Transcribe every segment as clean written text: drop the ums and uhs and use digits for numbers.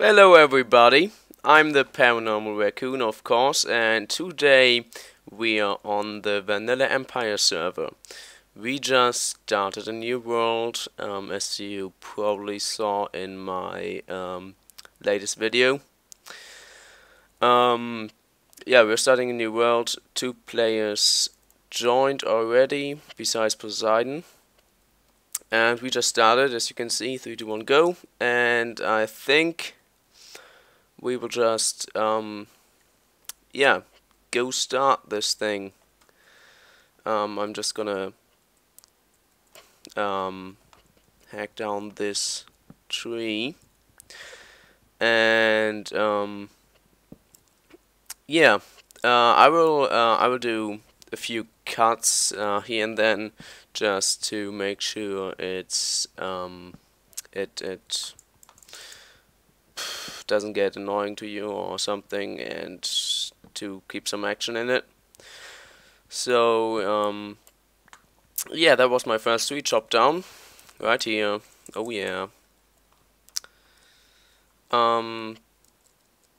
Hello everybody, I'm the Paranormal Raccoon of course, and today we are on the Vanilla Empire server. We just started a new world, as you probably saw in my latest video. Yeah, we're starting a new world. 2 players joined already, besides Poseidon. And we just started, as you can see, 3, 2, 1, go. And I think we will just, yeah, go start this thing. I'm just gonna hack down this tree, and yeah, I will do a few cuts here and then, just to make sure it's it doesn't get annoying to you or something, and to keep some action in it. So yeah, that was my first tree chopped down right here. Oh yeah.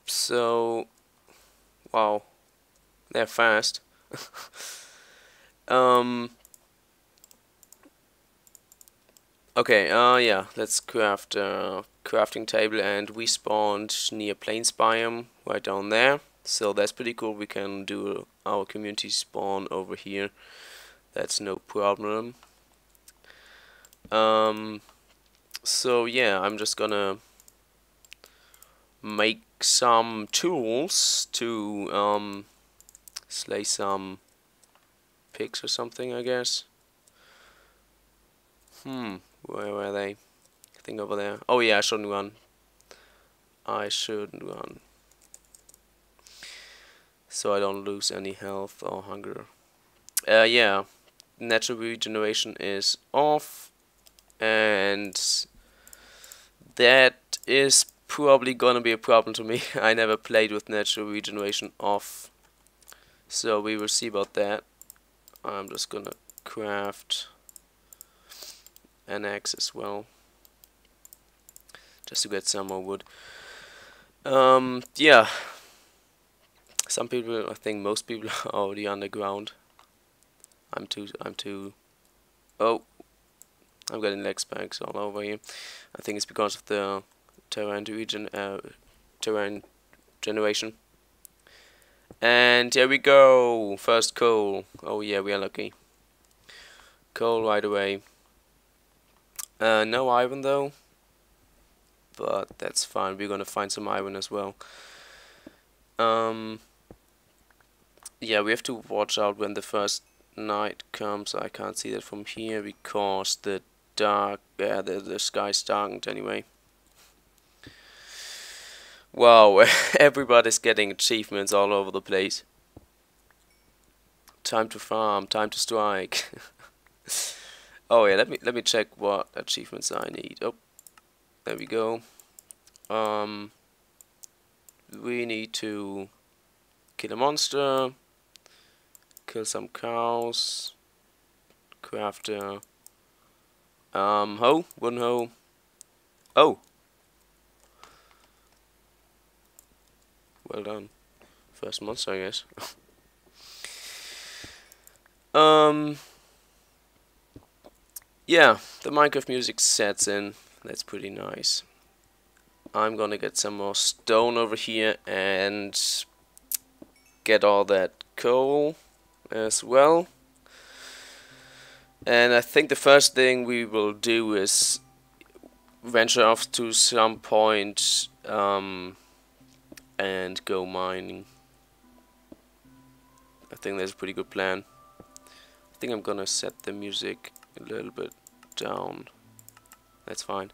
So wow, they're fast. Okay, yeah, let's craft a crafting table, and we spawned near Plains biome, right down there. So that's pretty cool, we can do our community spawn over here. That's no problem. So yeah, I'm just gonna make some tools to slay some pigs or something, I guess. Where were they? I think over there. Oh yeah, I shouldn't run. I shouldn't run. So I don't lose any health or hunger. Yeah. Natural regeneration is off. And that is probably gonna be a problem to me. I never played with natural regeneration off. So we will see about that. I'm just gonna craft an axe as well, just to get some more wood. Yeah, some people, I think most people, are already underground. Oh, I'm getting leg spikes all over here. I think it's because of the terrain generation. And here we go, first coal. Oh yeah, we are lucky. Coal right away. No iron though, but that's fine, we're gonna find some iron as well. Yeah, we have to watch out when the first night comes. I can't see that from here because the dark, the sky's darkened anyway. Wow, everybody's getting achievements all over the place. Time to farm, time to strike. Oh yeah, let me check what achievements I need. Oh, there we go. We need to kill a monster, kill some cows, craft a hoe, wooden hoe. Oh, well done, first monster, I guess. Yeah, the Minecraft music sets in. That's pretty nice. I'm gonna get some more stone over here and get all that coal as well. And I think the first thing we will do is venture off to some point and go mining. I think that's a pretty good plan. I think I'm gonna set the music a little bit down. That's fine.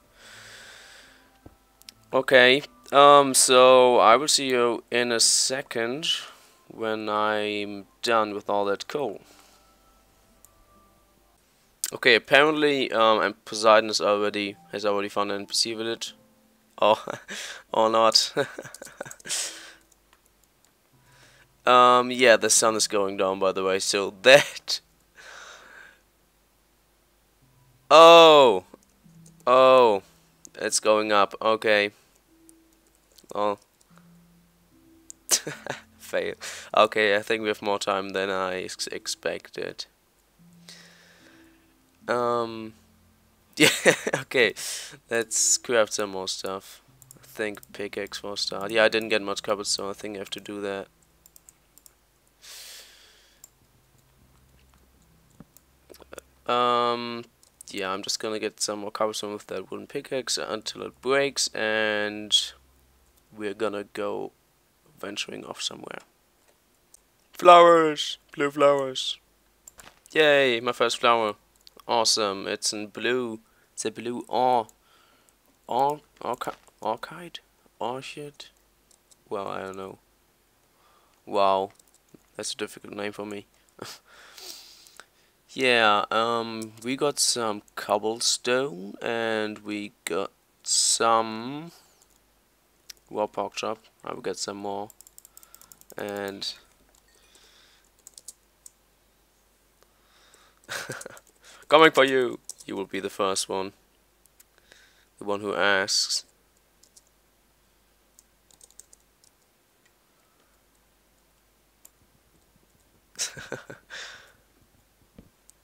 Okay, so I will see you in a second when I'm done with all that coal. Okay, apparently and Poseidon has already found an NPC village. Oh, or not. Yeah, the sun is going down, by the way, so that oh, it's going up. Okay. Oh. Fail. Okay, I think we have more time than I expected. Yeah, okay. Let's craft some more stuff. I think pickaxe for a start. Yeah, I didn't get much cobblestone, so I think I have to do that. Yeah, I'm just gonna get some more cobblestone with that wooden pickaxe until it breaks, and we're gonna go venturing off somewhere. Flowers! Blue flowers! Yay, my first flower. Awesome, it's in blue. It's a blue orchid? Well, I don't know. Wow, that's a difficult name for me. Yeah, we got some cobblestone and we got some raw pork chop. I will get some more. And coming for you! You will be the first one. The one who asks.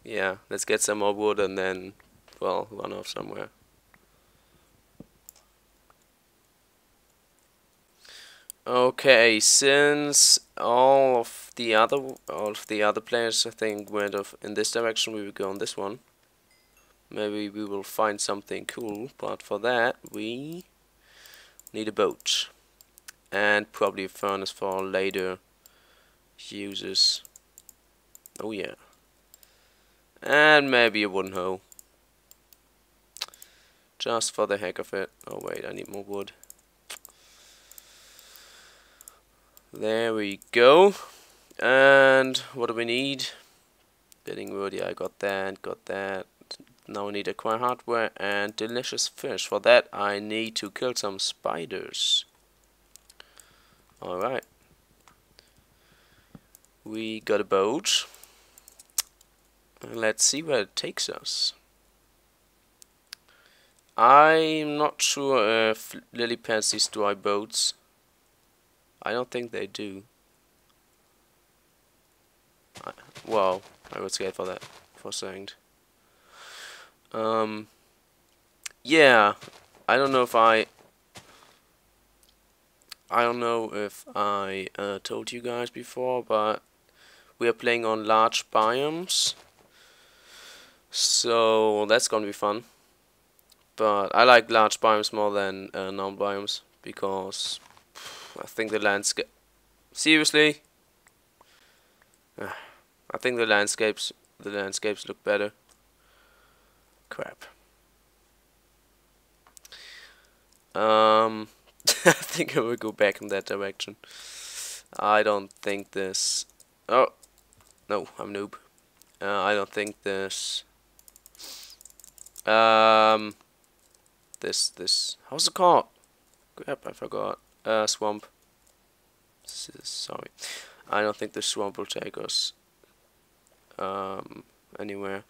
Yeah, let's get some more wood and then, well, run off somewhere. Okay, since all of the other players, I think, went off in this direction, we will go on this one. Maybe we will find something cool, but for that we need a boat and probably a furnace for later uses. Oh yeah. And maybe a wooden hoe. Just for the heck of it. Oh wait, I need more wood. There we go. And what do we need? Getting wood, yeah, I got that, got that. Now I need acquire hardware and delicious fish. For that I need to kill some spiders. Alright. We got a boat. Let's see where it takes us. I'm not sure if lily pads destroy boats. I don't think they do. Wow, I was scared for that for a second. Yeah, I don't know if I told you guys before, but we are playing on large biomes. So that's gonna be fun, but I like large biomes more than non biomes because I think the landscape. Seriously, I think the landscapes look better. Crap. I think I will go back in that direction. I don't think this. Oh no, I'm noob. I don't think this. How's it called? Crap, I forgot. Swamp. Sorry. I don't think the swamp will take us anywhere.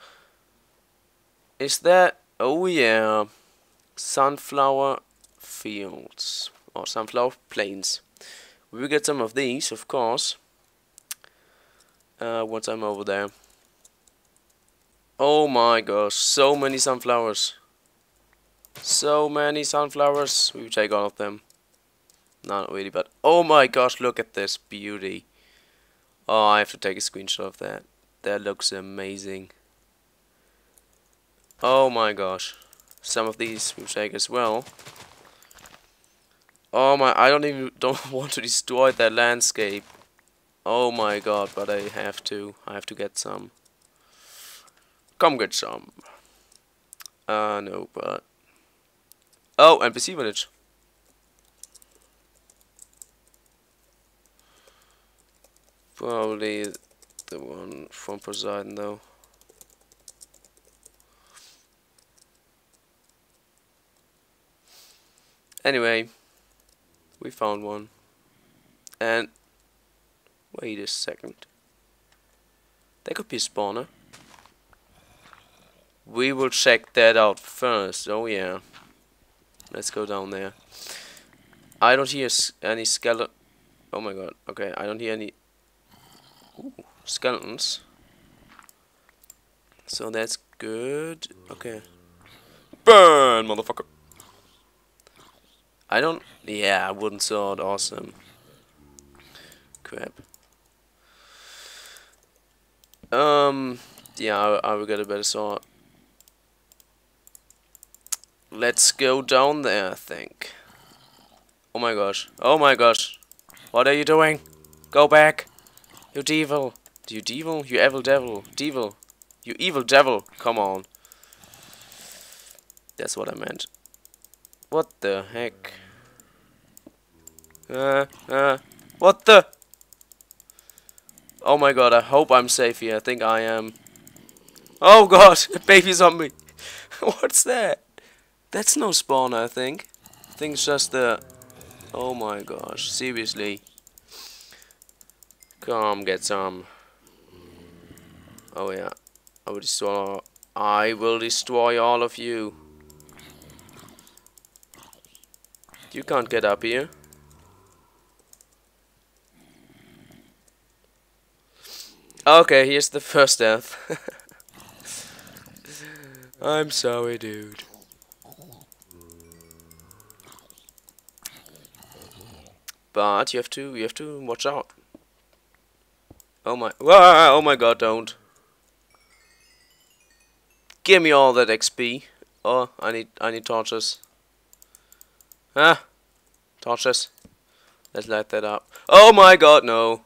Is that? Oh yeah. Sunflower fields. Or sunflower plains. We will get some of these, of course. Once I'm over there. Oh my gosh, so many sunflowers. So many sunflowers. We will take all of them. Not really, but oh my gosh, look at this beauty. Oh, I have to take a screenshot of that. That looks amazing. Oh my gosh. Some of these we will take as well. Oh my, I don't want to destroy that landscape. Oh my god, but I have to. I have to get some. Come get some. No, but... Oh, NPC village. Probably the one from Poseidon, though. Anyway, we found one. And... Wait a second. There could be a spawner. We will check that out first. Oh yeah, let's go down there. I don't hear any skeleton. Oh my god. Okay, I don't hear any skeletons. So that's good. Okay. Burn, motherfucker. I don't. Yeah, wooden sword. Awesome. Crap. Yeah, I will get a better sword. Let's go down there, I think. Oh my gosh. Oh my gosh. What are you doing? Go back. You devil. You devil? You evil devil. Devil. You evil devil. Come on. That's what I meant. What the heck? What the? Oh my god, I hope I'm safe here. I think I am. Oh god, baby zombie. What's that? That's no spawner, I think. I think it's just the... Oh my gosh, seriously. Come get some. Oh yeah. I will destroy all of you. You can't get up here. Okay, here's the first death. I'm sorry, dude. But you have to watch out. Oh my god, don't. Give me all that XP. Oh, I need torches. Ah, torches. Let's light that up. Oh my god, no.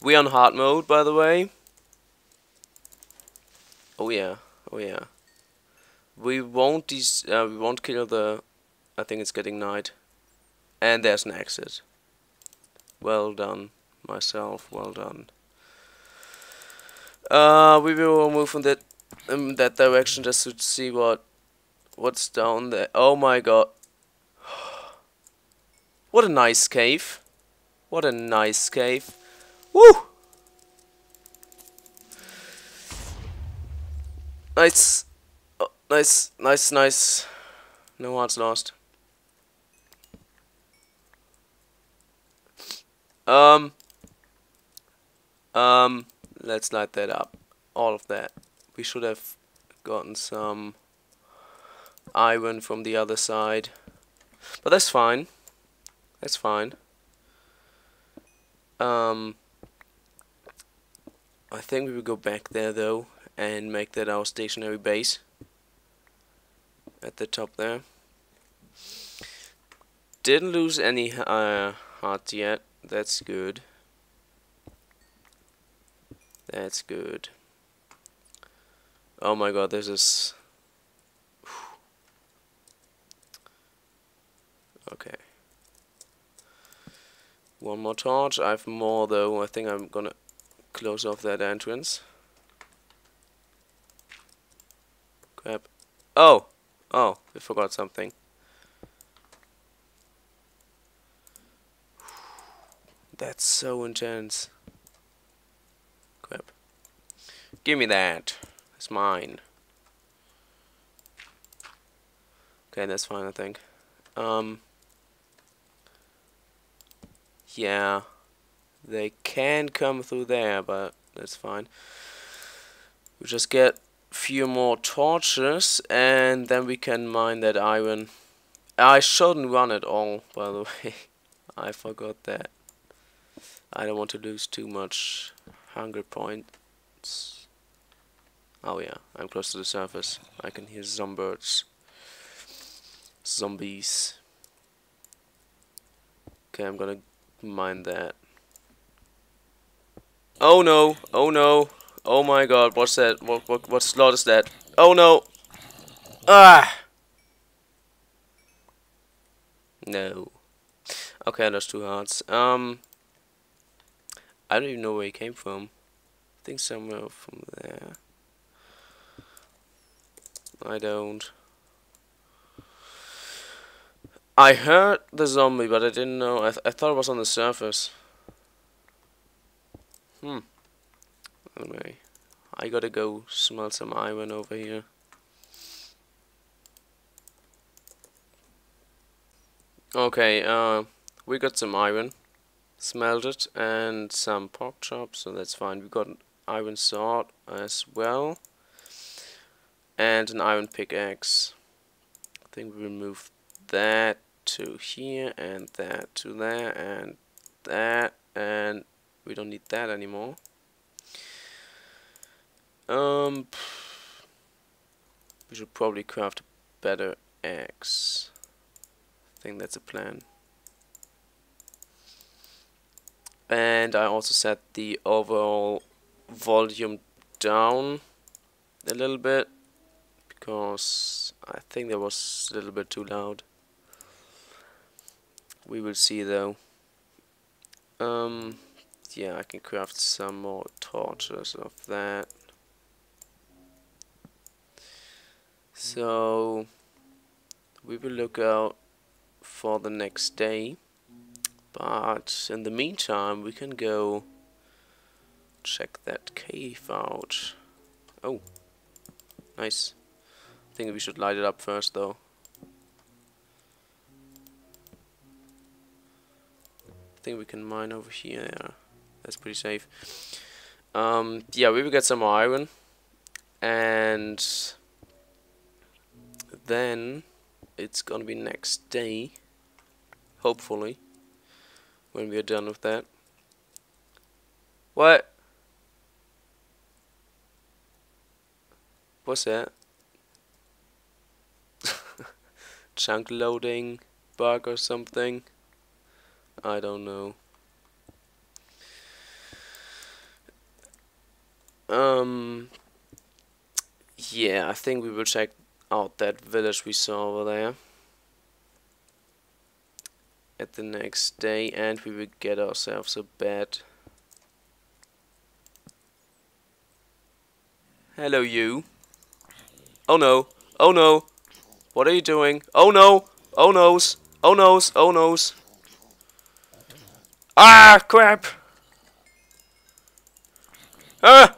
We're on hard mode, by the way. Oh yeah, oh yeah. We won't kill the. I think it's getting night. And there's an exit. Well done, myself. Well done. We will move from that. That direction just to see what's down there. Oh my god. What a nice cave. What a nice cave. Woo! Nice. Oh, nice, nice, nice. No hearts lost. Let's light that up. All of that. We should have gotten some iron from the other side. But that's fine. That's fine. I think we will go back there though and make that our stationary base. At the top there. Didn't lose any hearts yet. That's good. That's good. Oh my god, this is... Okay. One more torch. I have more though. I think I'm gonna close off that entrance. Crap. Oh! Oh, I forgot something. That's so intense. Crap. Give me that. It's mine. Okay, that's fine, I think. Yeah. They can come through there, but that's fine. We just get a few more torches, and then we can mine that iron. I shouldn't run at all, by the way. I forgot that. I don't want to lose too much hunger points. Oh yeah, I'm close to the surface. I can hear zombies. Zombies. Okay, I'm gonna mine that. Oh no! Oh no! Oh my god! What's that? What slot is that? Oh no! Ah! No. Okay, I lost 2 hearts. I don't even know where he came from. I think somewhere from there. I don't. I heard the zombie, but I didn't know. I thought it was on the surface. Anyway, I gotta go smell some iron over here. Okay, we got some iron smelted and some pork chops, so that's fine. We got an iron sword as well and an iron pickaxe. I think we remove that to here and that to there and that, and we don't need that anymore. We should probably craft a better axe. I think that's a plan. And I also set the overall volume down a little bit because I think that was a little bit too loud. We will see though. Yeah, I can craft some more torches of that. So we will look out for the next day, but in the meantime we can go check that cave out. Oh, nice. I think we should light it up first though. I think we can mine over here. Yeah, that's pretty safe. Yeah, we will get some more iron and then it's gonna be next day, hopefully, when we're done with that. What? What's that? Chunk loading bug or something? I don't know. Yeah, I think we will check out that village we saw over there at the next day, and we will get ourselves a bed. Hello, you. Oh no, oh no, what are you doing? Oh no, oh noes, oh noes, oh noes. Ah, crap. Ah.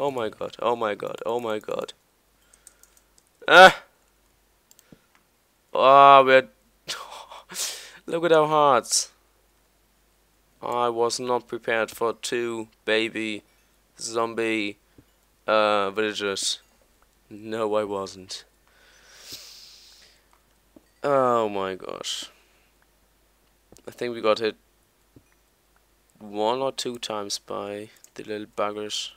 Oh my god, oh my god, oh my god. Ah! Ah, we're... Look at our hearts. I was not prepared for 2 baby zombie villagers. No, I wasn't. Oh my gosh. I think we got hit 1 or 2 times by the little buggers.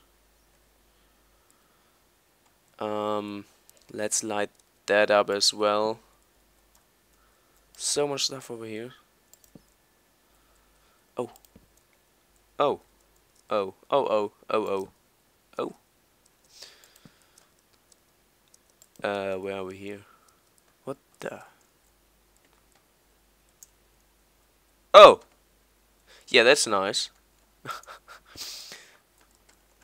Let's light that up as well. So much stuff over here. Oh. Oh. Oh. Oh. Oh. Oh. Oh. Oh. Where are we here? What the? Oh! Yeah, that's nice.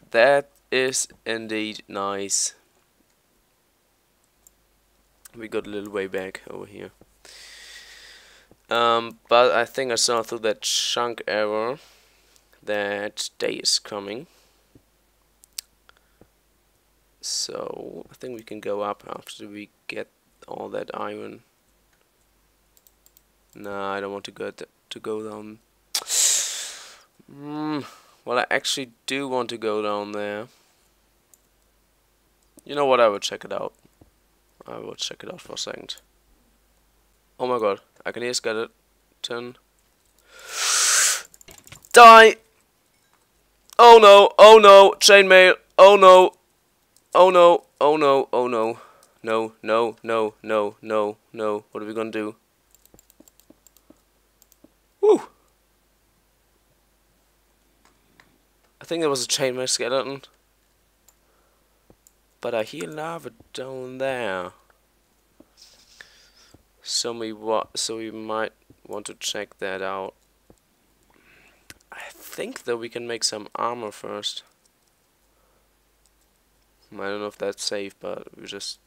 That is indeed nice. We got a little way back over here. But I think I saw through that chunk error that day is coming. So I think we can go up after we get all that iron. Nah, I don't want to go down. Well, I actually do want to go down there. You know what, I will check it out. I will check it out for a second. Oh my god, I can hear skeleton. Die! Oh no, oh no, chainmail, oh no, oh no, oh no, oh no. No, no, no, no, no, no. What are we gonna do? Woo! I think there was a chainmail skeleton. But I hear lava down there, so we might want to check that out. I think that we can make some armor first. I don't know if that's safe, but we just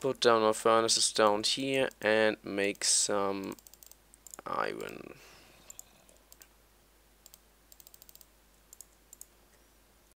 put down our furnaces down here and make some iron.